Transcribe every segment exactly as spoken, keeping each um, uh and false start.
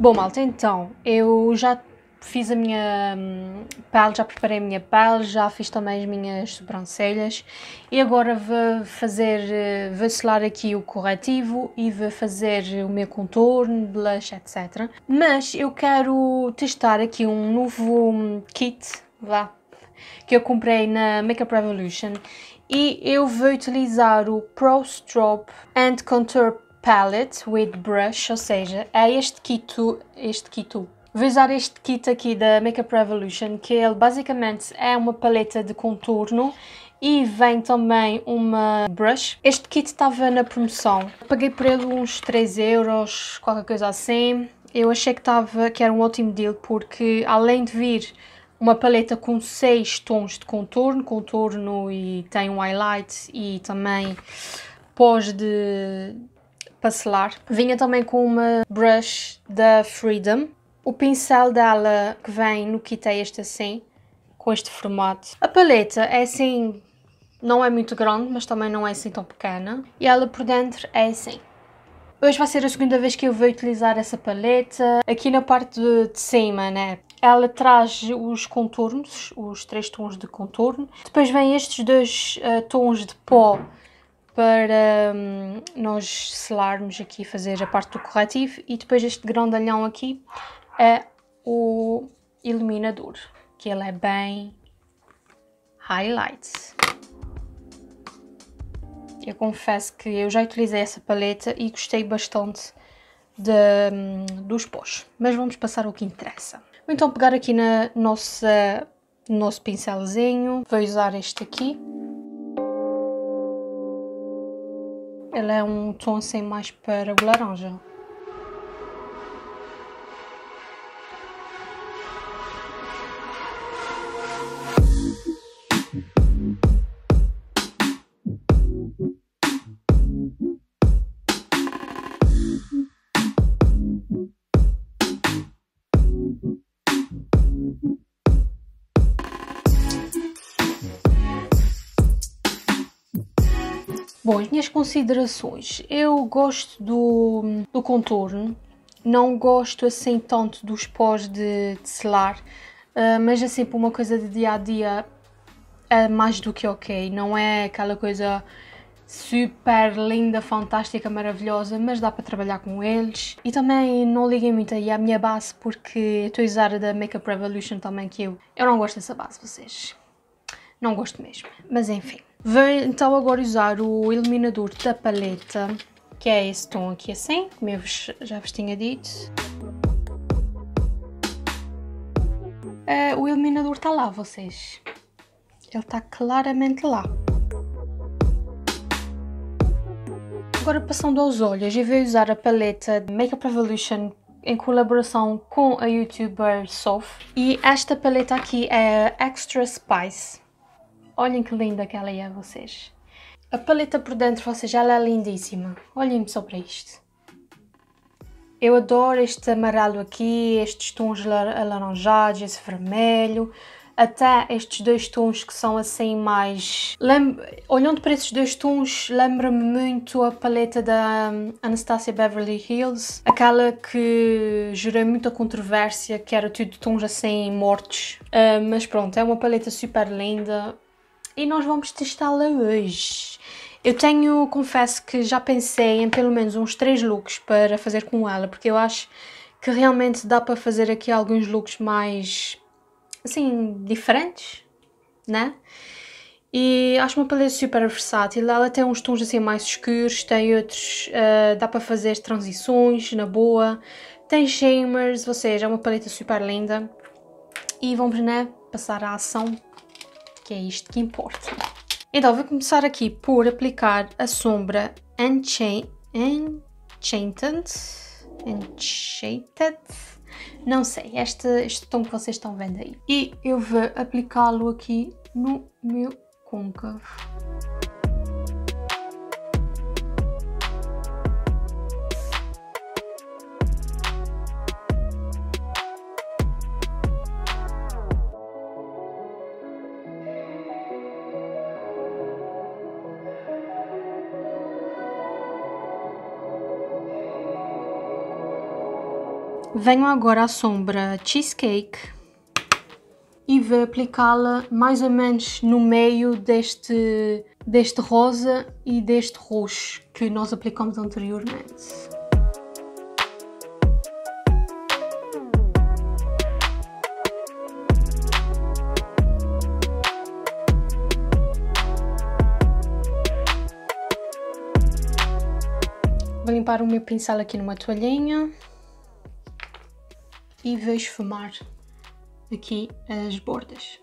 Bom, malta, então, eu já fiz a minha hum, pele, já preparei a minha pele, já fiz também as minhas sobrancelhas e agora vou fazer, vou selar aqui o corretivo e vou fazer o meu contorno, blush, etcétera. Mas eu quero testar aqui um novo kit, vá, que eu comprei na Makeup Revolution e eu vou utilizar o Pro Strobe and Contour palette with brush, ou seja, é este kit, este kit. Vou usar este kit aqui da Makeup Revolution, que ele basicamente é uma paleta de contorno e vem também uma brush. Este kit estava na promoção, paguei por ele uns três euros, qualquer coisa assim. Eu achei que, tava, que era um ótimo deal, porque além de vir uma paleta com seis tons de contorno, contorno e tem um highlight e também pós de passelar. Vinha também com uma brush da Freedom. O pincel dela que vem no kit é este assim, com este formato. A paleta é assim, não é muito grande, mas também não é assim tão pequena. E ela por dentro é assim. Hoje vai ser a segunda vez que eu vou utilizar essa paleta. Aqui na parte de cima, né? Ela traz os contornos, os três tons de contorno. Depois vem estes dois uh, tons de pó para um, nós selarmos aqui, fazer a parte do corretivo. E depois este grandalhão aqui é o iluminador, que ele é bem highlight. Eu confesso que eu já utilizei essa paleta e gostei bastante de, um, dos pós. Mas vamos passar ao que interessa. Vou então pegar aqui na nossa, no nosso pincelzinho, vou usar este aqui. Ele é um tom assim mais para o laranja. Bom, as minhas considerações, eu gosto do, do contorno, não gosto assim tanto dos pós de, de selar, uh, mas assim para uma coisa de dia a dia é mais do que ok, não é aquela coisa super linda, fantástica, maravilhosa, mas dá para trabalhar com eles. E também não liguem muito aí à minha base, porque estou a usar a da Makeup Revolution também, que eu, eu não gosto dessa base, vocês, não gosto mesmo, mas enfim. Vou então agora usar o iluminador da paleta, que é esse tom aqui assim, como eu já vos tinha dito. Uh, o iluminador está lá, vocês. Ele está claramente lá. Agora passando aos olhos, eu vou usar a paleta Makeup Revolution em colaboração com a youtuber Soph. E esta paleta aqui é a Extra Spice. Olhem que linda que ela é a vocês. A paleta por dentro, vocês, ela é lindíssima. Olhem-me só para isto. Eu adoro este amarelo aqui, estes tons alaranjados, esse vermelho. Até estes dois tons que são assim mais... Lembra... Olhando para esses dois tons, lembra-me muito a paleta da Anastasia Beverly Hills. Aquela que gerou muita controvérsia, que era tudo tons assim mortos. Uh, mas pronto, é uma paleta super linda. E nós vamos testá-la hoje. Eu tenho, confesso que já pensei em pelo menos uns três looks para fazer com ela, porque eu acho que realmente dá para fazer aqui alguns looks mais, assim, diferentes, né? E acho uma paleta super versátil, ela tem uns tons assim mais escuros, tem outros, uh, dá para fazer transições na boa, tem shimmers, ou seja, é uma paleta super linda. E vamos, né, passar à ação, que é isto que importa. Então vou começar aqui por aplicar a sombra Enchanted, Enchanted, não sei, este, este tom que vocês estão vendo aí. E eu vou aplicá-lo aqui no meu côncavo. Venho agora à sombra Cheesecake e vou aplicá-la mais ou menos no meio deste, deste rosa e deste roxo que nós aplicamos anteriormente. Vou limpar o meu pincel aqui numa toalhinha e vou esfumar aqui as bordas.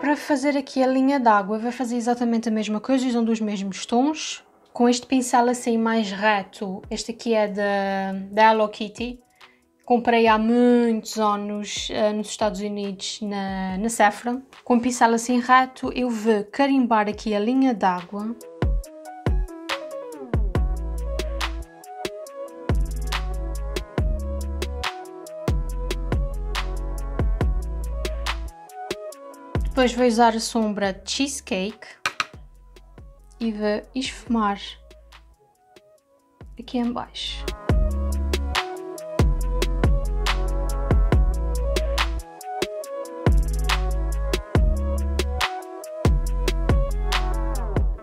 Para fazer aqui a linha d'água, vou fazer exatamente a mesma coisa, usando os mesmos tons. Com este pincel assim mais reto, este aqui é da, da Hello Kitty. Comprei há muitos anos uh, nos Estados Unidos, na, na Sephora. Com o pincel assim reto, eu vou carimbar aqui a linha d'água. Depois vou usar a sombra Cheesecake e vou esfumar aqui em baixo.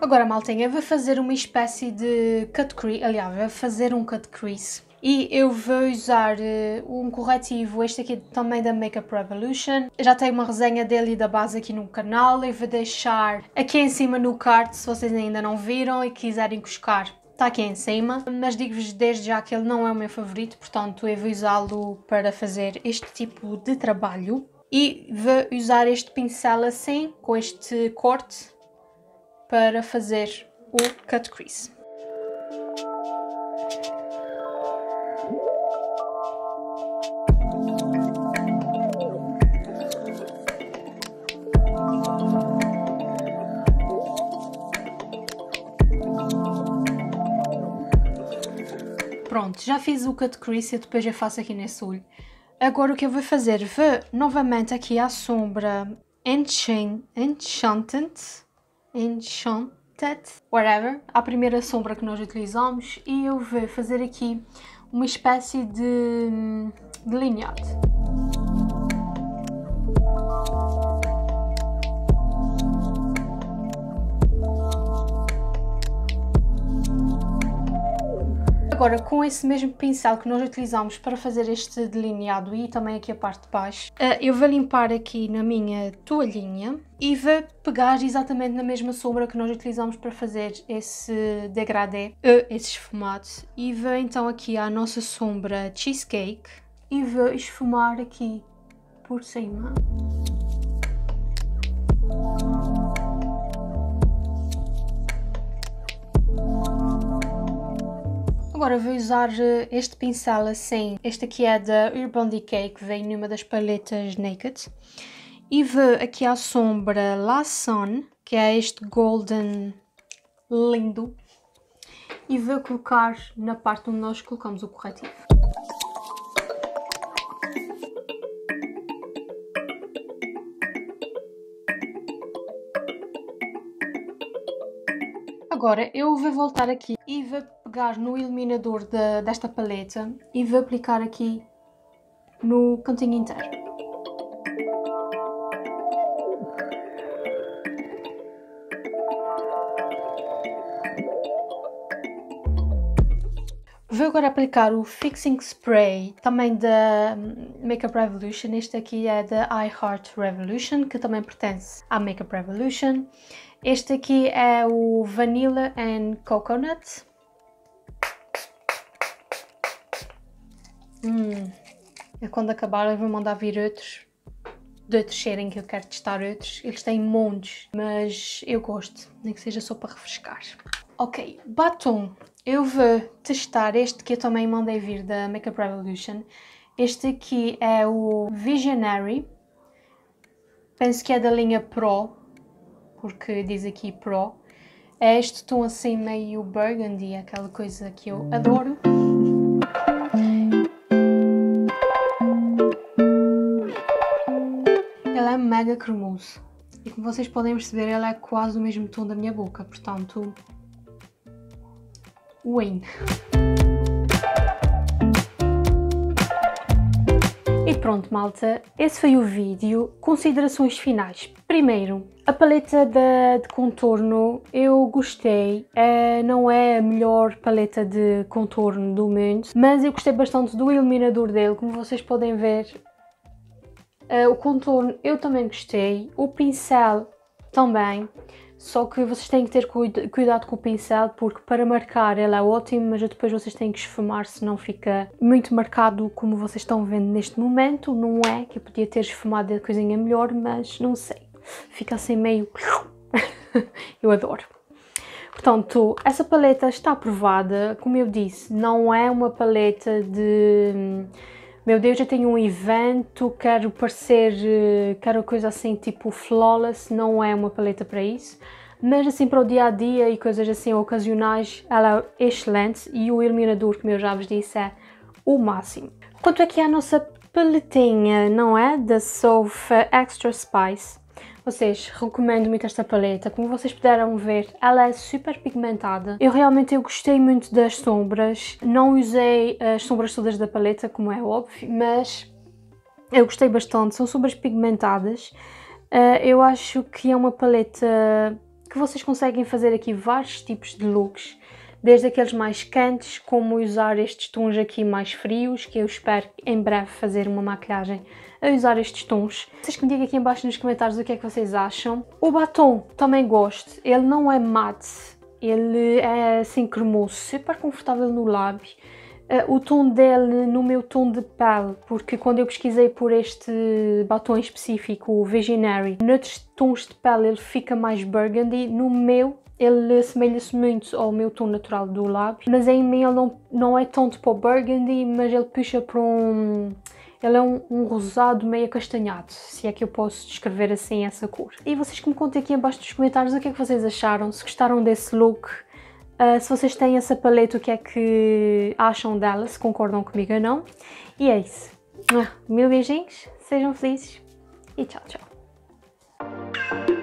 Agora, maltinha, eu vou fazer uma espécie de cut crease, aliás, vou fazer um cut crease e eu vou usar uh, um corretivo, este aqui também da Makeup Revolution. Eu já tenho uma resenha dele e da base aqui no canal, eu vou deixar aqui em cima no card, se vocês ainda não viram e quiserem buscar, está aqui em cima. Mas digo-vos desde já que ele não é o meu favorito, portanto eu vou usá-lo para fazer este tipo de trabalho. E vou usar este pincel assim, com este corte, para fazer o cut crease. Pronto, já fiz o cut crease e depois eu faço aqui nesse olho. Agora o que eu vou fazer, vou novamente aqui à sombra Enchanted, Enchanted, whatever, a primeira sombra que nós utilizamos, e eu vou fazer aqui uma espécie de delineado. Agora, com esse mesmo pincel que nós utilizamos para fazer este delineado e também aqui a parte de baixo, eu vou limpar aqui na minha toalhinha e vou pegar exatamente na mesma sombra que nós utilizamos para fazer esse degradê, esse esfumado, e vou então aqui à nossa sombra Cheesecake e vou esfumar aqui por cima. Agora vou usar este pincel assim, este aqui é da Urban Decay, que vem numa das paletas Naked, e vou aqui à sombra La Sun, que é este golden lindo, e vou colocar na parte onde nós colocamos o corretivo. Agora eu vou voltar aqui e vou pegar no iluminador de, desta paleta e vou aplicar aqui no cantinho inteiro. Vou agora aplicar o Fixing Spray, também da Makeup Revolution. Este aqui é da iHeart Revolution, que também pertence à Makeup Revolution. Este aqui é o Vanilla and Coconut. Hum. Eu, quando acabar, eu vou mandar vir outros de outros cheirem, que eu quero testar outros. Eles têm montes, mas eu gosto, nem que seja só para refrescar. Ok, batom. Eu vou testar este que eu também mandei vir da Makeup Revolution. Este aqui é o Visionary. Penso que é da linha Pro, porque diz aqui Pro. É este tom assim meio burgundy, aquela coisa que eu adoro. mega cremoso. E como vocês podem perceber, ela é quase o mesmo tom da minha boca, portanto... win! E pronto, malta, esse foi o vídeo. Considerações finais. Primeiro, a paleta de, de contorno eu gostei, é, não é a melhor paleta de contorno do mundo, mas eu gostei bastante do iluminador dele, como vocês podem ver. Uh, o contorno eu também gostei, o pincel também, só que vocês têm que ter cuida cuidado com o pincel, porque para marcar ele é ótimo, mas depois vocês têm que esfumar, senão fica muito marcado como vocês estão vendo neste momento. Não é que eu podia ter esfumado a coisinha melhor, mas não sei, fica assim meio... eu adoro. Portanto, essa paleta está aprovada, como eu disse, não é uma paleta de... meu Deus, eu tenho um evento, quero parecer, quero coisa assim tipo flawless, não é uma paleta para isso. Mas assim para o dia a dia e coisas assim ocasionais, ela é excelente e o iluminador, como eu já vos disse, é o máximo. Quanto aqui à nossa paletinha, não é? Da Soph Extra Spice. Vocês, recomendo muito esta paleta, como vocês puderam ver, ela é super pigmentada. Eu realmente eu gostei muito das sombras, não usei as sombras todas da paleta, como é óbvio, mas eu gostei bastante, são sombras pigmentadas. Eu acho que é uma paleta que vocês conseguem fazer aqui vários tipos de looks, desde aqueles mais quentes, como usar estes tons aqui mais frios, que eu espero em breve fazer uma maquilhagem a usar estes tons. Vocês que me digam aqui em baixo nos comentários o que é que vocês acham. O batom também gosto, ele não é mate, ele é assim cremoso, super confortável no lábio. O tom dele no meu tom de pele, porque quando eu pesquisei por este batom em específico, o Visionary, noutros tons de pele ele fica mais burgundy, no meu ele assemelha-se muito ao meu tom natural do lábio, mas em mim ele não, não é tanto para o burgundy, mas ele puxa para um... ele é um, um rosado meio acastanhado, se é que eu posso descrever assim essa cor. E vocês que me contem aqui em baixo nos comentários o que é que vocês acharam, se gostaram desse look, uh, se vocês têm essa paleta, o que é que acham dela, se concordam comigo ou não. E é isso. Mil beijinhos, sejam felizes e tchau, tchau.